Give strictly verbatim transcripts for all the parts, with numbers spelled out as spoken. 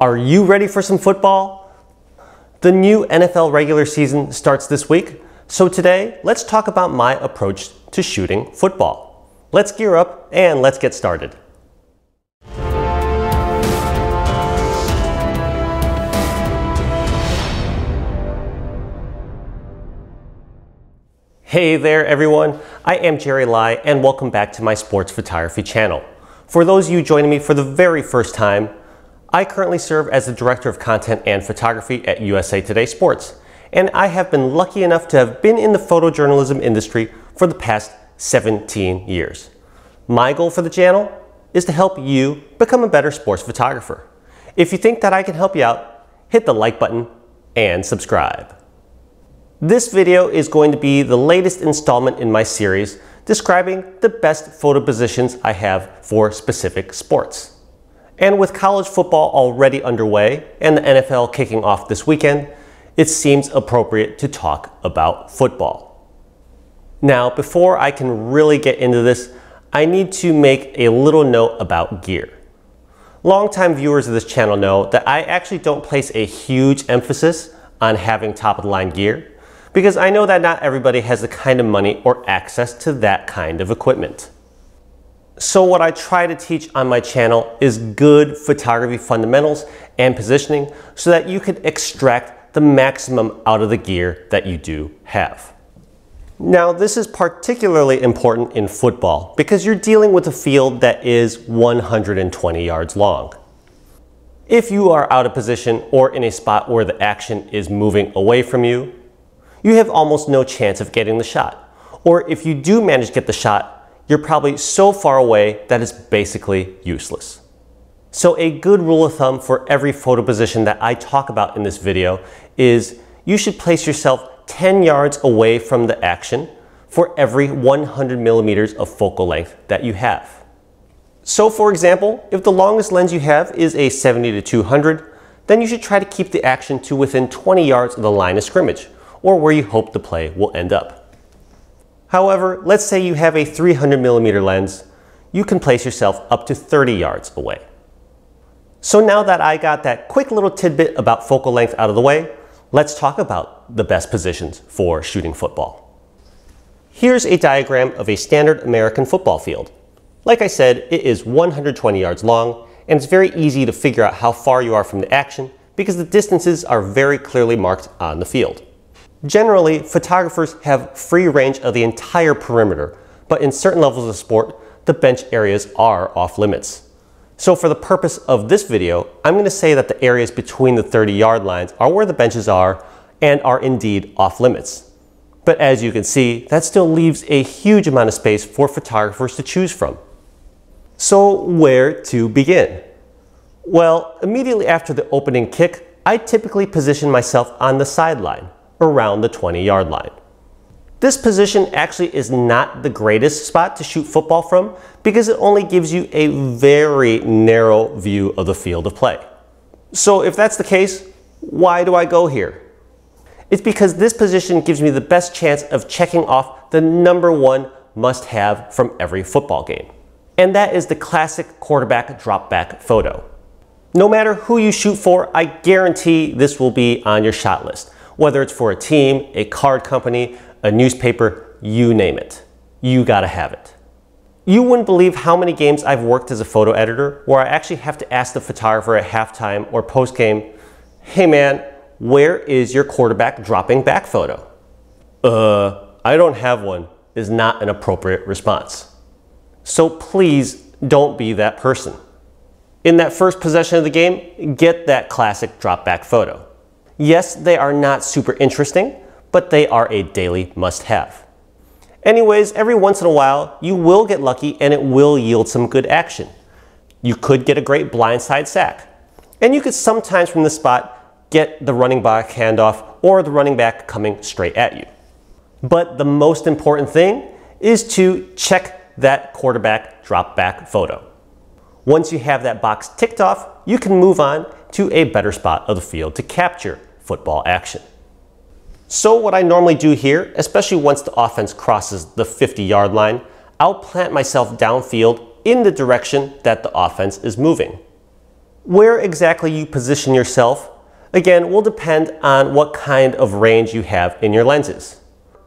Are you ready for some football? The new N F L regular season starts this week, so today let's talk about my approach to shooting football. Let's gear up and let's get started. Hey there everyone, I am Jerry Lai and welcome back to my sports photography channel. For those of you joining me for the very first time, I currently serve as the Director of Content and Photography at U S A Today Sports, and I have been lucky enough to have been in the photojournalism industry for the past seventeen years. My goal for the channel is to help you become a better sports photographer. If you think that I can help you out, hit the like button and subscribe. This video is going to be the latest installment in my series describing the best photo positions I have for specific sports. And with college football already underway and the N F L kicking off this weekend, it seems appropriate to talk about football. Now, before I can really get into this, I need to make a little note about gear. Longtime viewers of this channel know that I actually don't place a huge emphasis on having top-of-the-line gear because I know that not everybody has the kind of money or access to that kind of equipment. So what I try to teach on my channel is good photography fundamentals and positioning so that you can extract the maximum out of the gear that you do have. Now, this is particularly important in football because you're dealing with a field that is one hundred twenty yards long. If you are out of position or in a spot where the action is moving away from you, you have almost no chance of getting the shot. Or if you do manage to get the shot, you're probably so far away that it's basically useless. So a good rule of thumb for every photo position that I talk about in this video is you should place yourself ten yards away from the action for every one hundred millimeters of focal length that you have. So for example, if the longest lens you have is a seventy to two hundred, then you should try to keep the action to within twenty yards of the line of scrimmage or where you hope the play will end up. However, let's say you have a three hundred millimeter lens, you can place yourself up to thirty yards away. So now that I got that quick little tidbit about focal length out of the way, let's talk about the best positions for shooting football. Here's a diagram of a standard American football field. Like I said, it is one hundred twenty yards long, and it's very easy to figure out how far you are from the action because the distances are very clearly marked on the field. Generally, photographers have free range of the entire perimeter, but in certain levels of sport, the bench areas are off limits. So for the purpose of this video, I'm going to say that the areas between the thirty yard lines are where the benches are and are indeed off limits. But as you can see, that still leaves a huge amount of space for photographers to choose from. So where to begin? Well, immediately after the opening kick, I typically position myself on the sideline, around the twenty yard line. This position actually is not the greatest spot to shoot football from because it only gives you a very narrow view of the field of play. So if that's the case, why do I go here? It's because this position gives me the best chance of checking off the number one must-have from every football game. And that is the classic quarterback drop back photo. No matter who you shoot for, I guarantee this will be on your shot list. Whether it's for a team, a card company, a newspaper, you name it. You gotta have it. You wouldn't believe how many games I've worked as a photo editor where I actually have to ask the photographer at halftime or post-game, hey man, where is your quarterback dropping back photo? Uh, I don't have one is not an appropriate response. So please don't be that person. In that first possession of the game, get that classic drop back photo. Yes, they are not super interesting, but they are a daily must-have. Anyways, every once in a while, you will get lucky and it will yield some good action. You could get a great blindside sack. And you could sometimes from this spot get the running back handoff or the running back coming straight at you. But the most important thing is to check that quarterback drop back photo. Once you have that box ticked off, you can move on to a better spot of the field to capture football action. So what I normally do here, especially once the offense crosses the fifty yard line, I'll plant myself downfield in the direction that the offense is moving. Where exactly you position yourself, again, will depend on what kind of range you have in your lenses.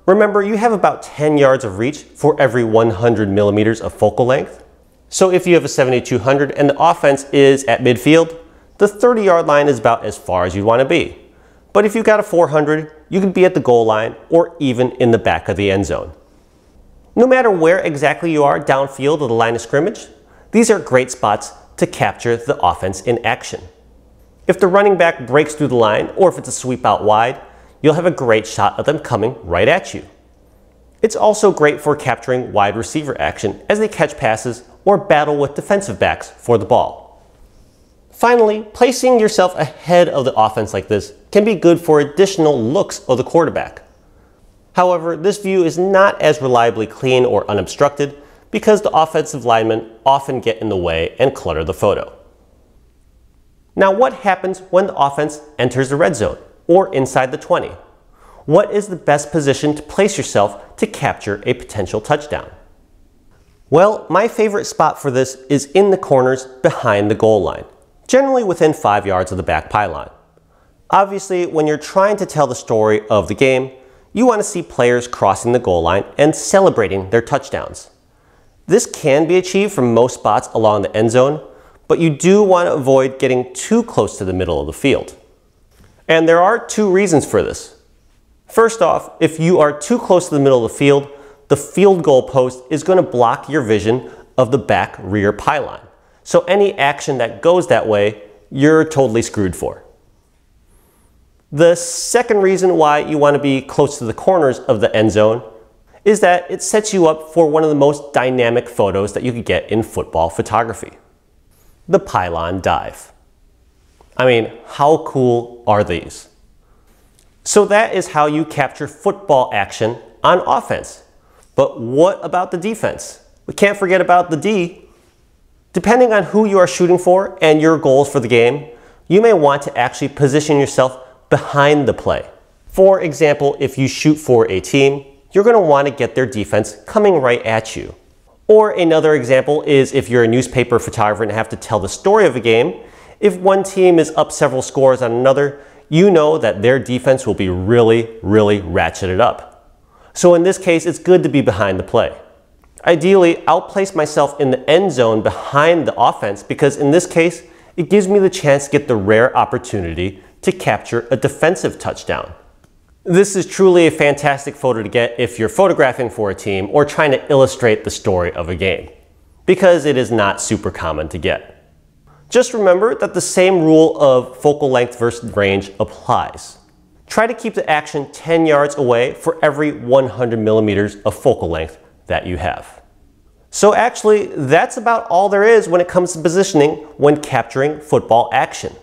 Remember, you have about ten yards of reach for every one hundred millimeters of focal length. So if you have a seventy-two hundred and the offense is at midfield, the thirty yard line is about as far as you'd want to be. But if you've got a four hundred, you could be at the goal line or even in the back of the end zone. No matter where exactly you are downfield of the line of scrimmage, these are great spots to capture the offense in action. If the running back breaks through the line, or if it's a sweep out wide, you'll have a great shot of them coming right at you. It's also great for capturing wide receiver action as they catch passes or battle with defensive backs for the ball. Finally, placing yourself ahead of the offense like this can be good for additional looks of the quarterback. However, this view is not as reliably clean or unobstructed because the offensive linemen often get in the way and clutter the photo. Now, what happens when the offense enters the red zone or inside the twenty? What is the best position to place yourself to capture a potential touchdown? Well, my favorite spot for this is in the corners behind the goal line, generally within five yards of the back pylon. Obviously, when you're trying to tell the story of the game, you want to see players crossing the goal line and celebrating their touchdowns. This can be achieved from most spots along the end zone, but you do want to avoid getting too close to the middle of the field. And there are two reasons for this. First off, if you are too close to the middle of the field, the field goal post is going to block your vision of the back rear pylon. So any action that goes that way, you're totally screwed for. The second reason why you want to be close to the corners of the end zone is that it sets you up for one of the most dynamic photos that you could get in football photography: the pylon dive. I mean, how cool are these? So that is how you capture football action on offense. But what about the defense? We can't forget about the D. Depending on who you are shooting for and your goals for the game, you may want to actually position yourself behind the play. For example, if you shoot for a team, you're going to want to get their defense coming right at you. Or another example is if you're a newspaper photographer and have to tell the story of a game, if one team is up several scores on another, you know that their defense will be really, really ratcheted up. So in this case, it's good to be behind the play. Ideally, I'll place myself in the end zone behind the offense because in this case, it gives me the chance to get the rare opportunity to capture a defensive touchdown. This is truly a fantastic photo to get if you're photographing for a team or trying to illustrate the story of a game, because it is not super common to get. Just remember that the same rule of focal length versus range applies. Try to keep the action ten yards away for every one hundred millimeters of focal length that you have. So actually, that's about all there is when it comes to positioning when capturing football action.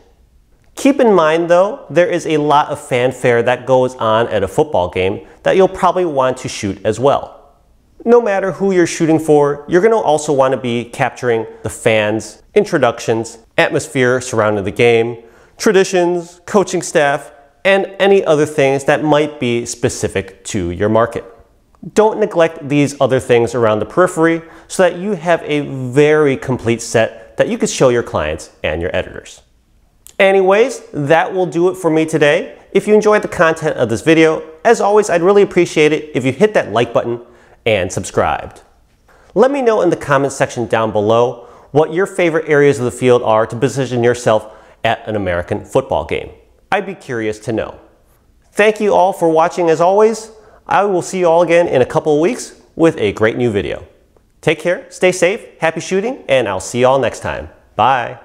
Keep in mind though, there is a lot of fanfare that goes on at a football game that you'll probably want to shoot as well. No matter who you're shooting for, you're going to also want to be capturing the fans, introductions, atmosphere surrounding the game, traditions, coaching staff, and any other things that might be specific to your market. Don't neglect these other things around the periphery so that you have a very complete set that you could show your clients and your editors. Anyways, that will do it for me today. If you enjoyed the content of this video, as always, I'd really appreciate it if you hit that like button and subscribed. Let me know in the comments section down below what your favorite areas of the field are to position yourself at an American football game. I'd be curious to know. Thank you all for watching as always. I will see you all again in a couple of weeks with a great new video. Take care, stay safe, happy shooting, and I'll see you all next time. Bye.